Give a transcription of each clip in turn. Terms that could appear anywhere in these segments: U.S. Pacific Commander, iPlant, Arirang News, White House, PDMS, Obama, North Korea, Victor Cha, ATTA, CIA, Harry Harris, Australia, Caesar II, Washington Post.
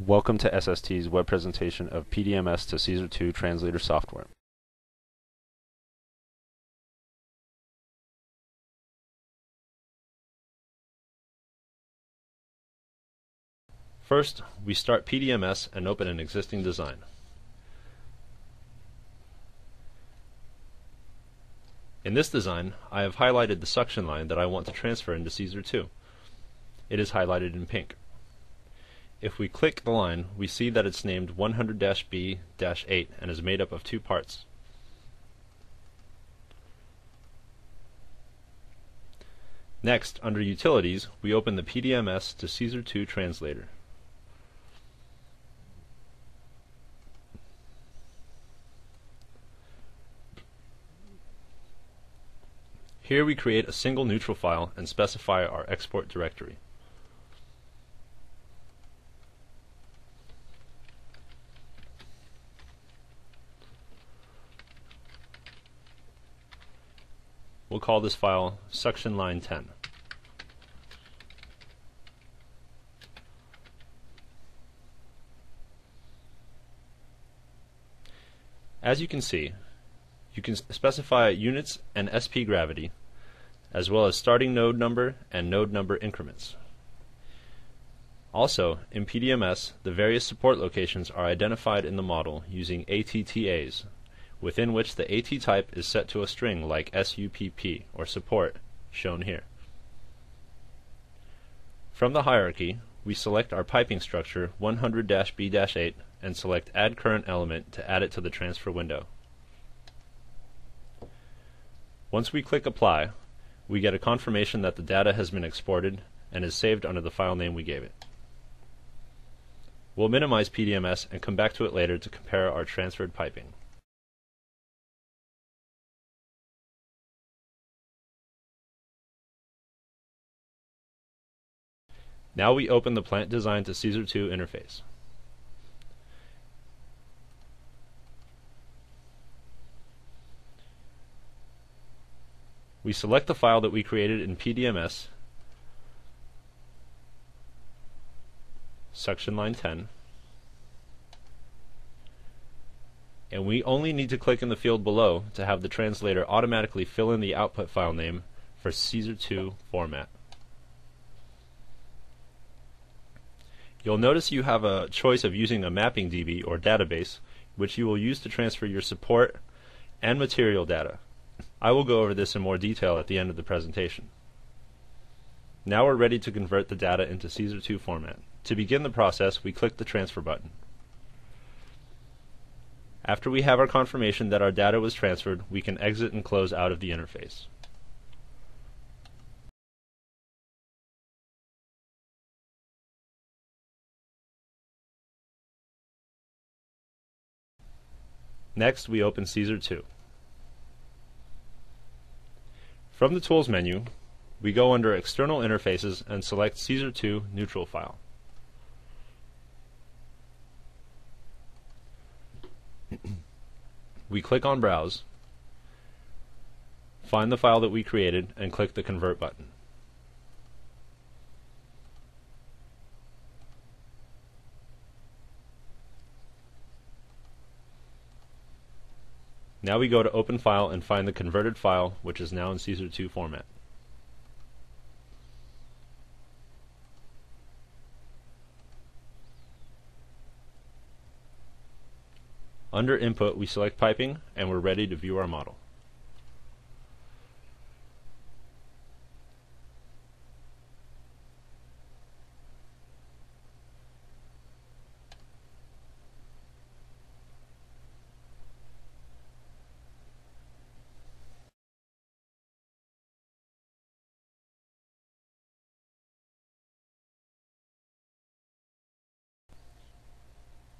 Welcome to SST's web presentation of PDMS to Caesar II translator software. First, we start PDMS and open an existing design. In this design, I have highlighted the suction line that I want to transfer into Caesar II. It is highlighted in pink. If we click the line, we see that it's named 100-B-8 and is made up of two parts. Next, under Utilities, we open the PDMS to Caesar II translator. Here we create a single neutral file and specify our export directory. We'll call this file suction line 10. As you can see, you can specify units and SP gravity, as well as starting node number and node number increments. Also, in PDMS, the various support locations are identified in the model using ATTAs, within which the AT type is set to a string like SUPP, or support, shown here. From the hierarchy, we select our piping structure 100-B-8 and select Add Current Element to add it to the transfer window. Once we click Apply, we get a confirmation that the data has been exported and is saved under the file name we gave it. We'll minimize PDMS and come back to it later to compare our transferred piping. Now we open the Plant Design to Caesar II interface. We select the file that we created in PDMS, suction line 10, and we only need to click in the field below to have the translator automatically fill in the output file name for Caesar II format. You'll notice you have a choice of using a mapping DB or database, which you will use to transfer your support and material data. I will go over this in more detail at the end of the presentation. Now we're ready to convert the data into Caesar II format. To begin the process, we click the transfer button. After we have our confirmation that our data was transferred, we can exit and close out of the interface. Next, we open Caesar II. From the Tools menu, we go under External Interfaces and select Caesar II Neutral File. We click on Browse, find the file that we created, and click the Convert button. Now we go to Open File and find the converted file, which is now in Caesar II format. Under Input, we select Piping, and we're ready to view our model.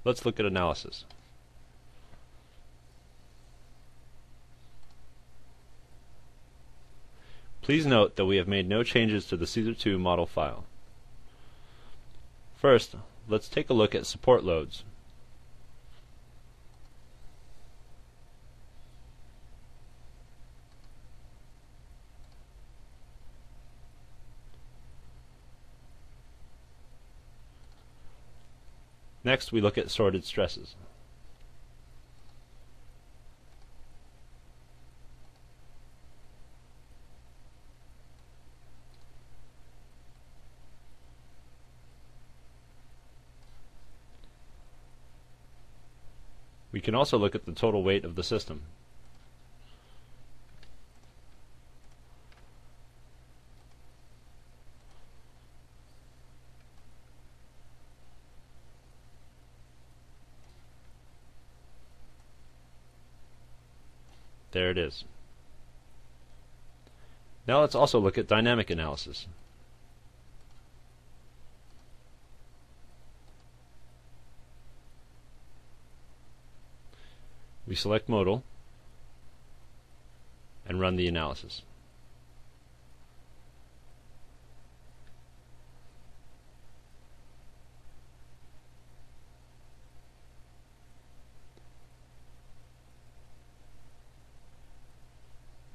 Let's look at analysis. Please note that we have made no changes to the Caesar II model file. First, let's take a look at support loads. Next, we look at sorted stresses. We can also look at the total weight of the system. There it is. Now let's also look at dynamic analysis. We select modal and run the analysis.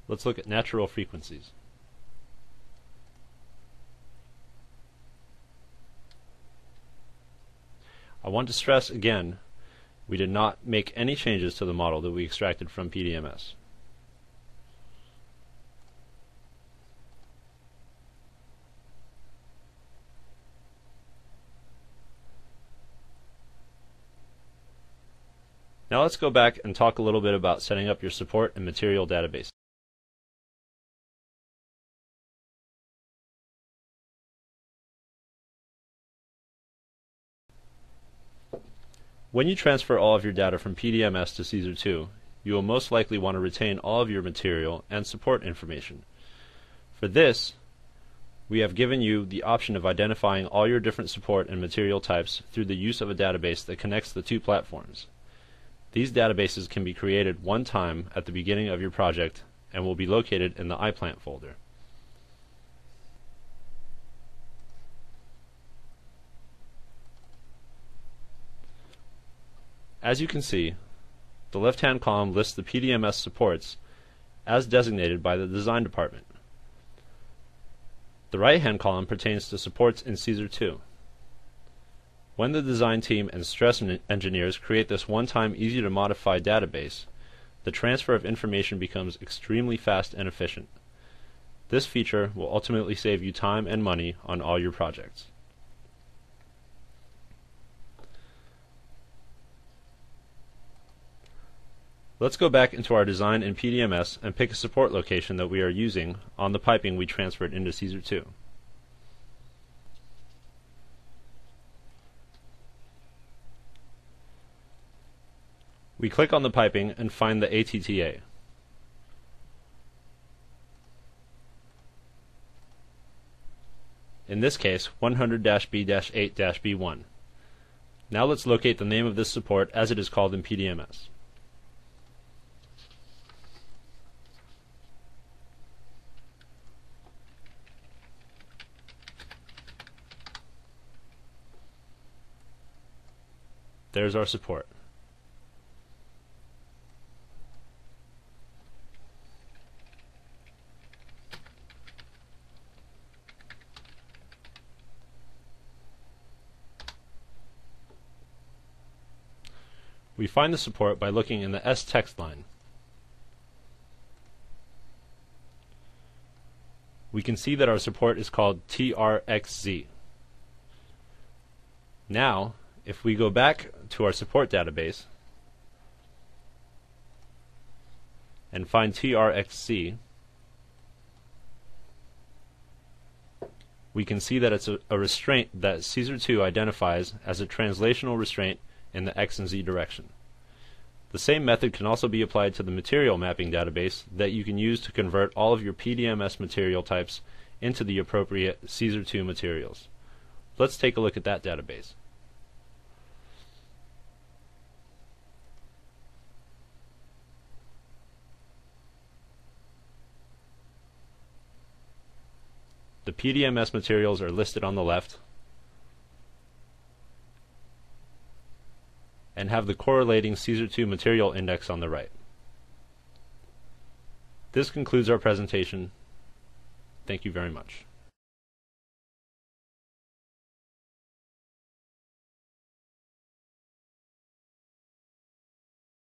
Let's look at natural frequencies. I want to stress again, we did not make any changes to the model that we extracted from PDMS. Now let's go back and talk a little bit about setting up your support and material database. When you transfer all of your data from PDMS to Caesar II, you will most likely want to retain all of your material and support information. For this, we have given you the option of identifying all your different support and material types through the use of a database that connects the two platforms. These databases can be created one time at the beginning of your project and will be located in the iPlant folder. As you can see, the left-hand column lists the PDMS supports as designated by the design department. The right-hand column pertains to supports in Caesar II. When the design team and stress engineers create this one-time, easy-to-modify database, the transfer of information becomes extremely fast and efficient. This feature will ultimately save you time and money on all your projects. Let's go back into our design in PDMS and pick a support location that we are using on the piping we transferred into Caesar II. We click on the piping and find the ATTA. In this case, 100-B-8-B1. Now let's locate the name of this support as it is called in PDMS. There's our support. We find the support by looking in the S text line. We can see that our support is called TRXZ. Now, if we go back to our support database and find TRXC, we can see that it's a restraint that Caesar II identifies as a translational restraint in the X and Z direction. The same method can also be applied to the material mapping database that you can use to convert all of your PDMS material types into the appropriate Caesar II materials. Let's take a look at that database. The PDMS materials are listed on the left and have the correlating Caesar II material index on the right. This concludes our presentation. Thank you very much.